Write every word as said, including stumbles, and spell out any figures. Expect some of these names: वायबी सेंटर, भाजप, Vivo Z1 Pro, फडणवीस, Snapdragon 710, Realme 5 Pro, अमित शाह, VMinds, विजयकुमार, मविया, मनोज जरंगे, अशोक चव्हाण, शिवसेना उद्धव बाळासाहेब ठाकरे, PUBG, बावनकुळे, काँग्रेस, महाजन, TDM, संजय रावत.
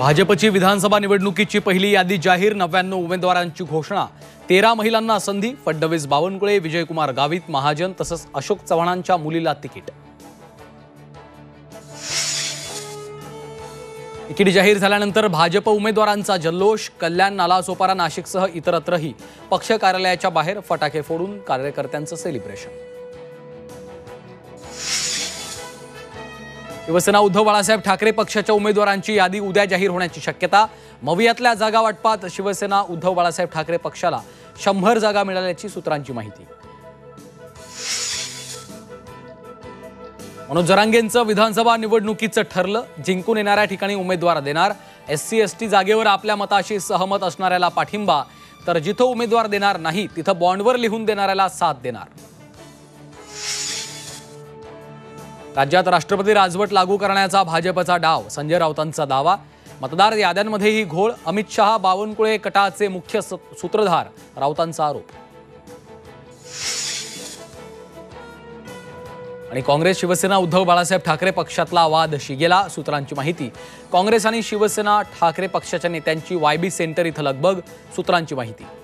भाजपची विधानसभा निवडणुकीची पहिली यादी जाहीर, नव्याण्णव उमेदवारांची घोषणा, तेरा महिलांना संधी। फडणवीस बावनकुळे, विजयकुमार गावित, महाजन तसंच अशोक चव्हाणांच्या मुलीला तिकीट तिकीट जाहीर झाल्यानंतर भाजप उमेदवारांचा जल्लोष। कल्याण, नालासोपारा, नाशिकसह इतरत्रही पक्ष कार्यालयाच्या बाहेर फटाके फोडून कार्यकर्त्यांचं सेलिब्रेशन। शिवसेना उद्धव बाळासाहेब ठाकरे पक्षाच्या उमेदवारांची यादी उद्या जाहीर होण्याची शक्यता। मवियातल्या जागा वाटपात शिवसेना उद्धव बाळासाहेब ठाकरे पक्षाला शंभर जागा मिळाल्याची सूत्रांची माहिती। मनोज जरंगेंचं विधानसभा निवडणुकीचं ठरलं, जिंकून येणाऱ्या ठिकाणी उमेदवार देणार। एससी एसटी जागेवर आपल्या मताशी सहमत असणाऱ्याला पाठिंबा, तर जिथं उमेदवार देणार नाही तिथं बॉन्डवर लिहून देणाऱ्याला साथ देणार। राज्यात राष्ट्रपती राजवट लागू करण्याचा भाजपचा डाव, संजय रावतांचा दावा। मतदार याद्यांमध्येही घोळ, अमित शाह बावनकुळे कटाचे मुख्य सूत्रधार, रावतांचा आरोप। आणि काँग्रेस शिवसेना उद्धव बाळासाहेब ठाकरे पक्षातला वाद शिगेला, सूत्रांची माहिती। काँग्रेस आणि शिवसेना ठाकरे पक्षाच्या नेत्यांची वायबी सेंटर इथं लगबग, सूत्रांची माहिती।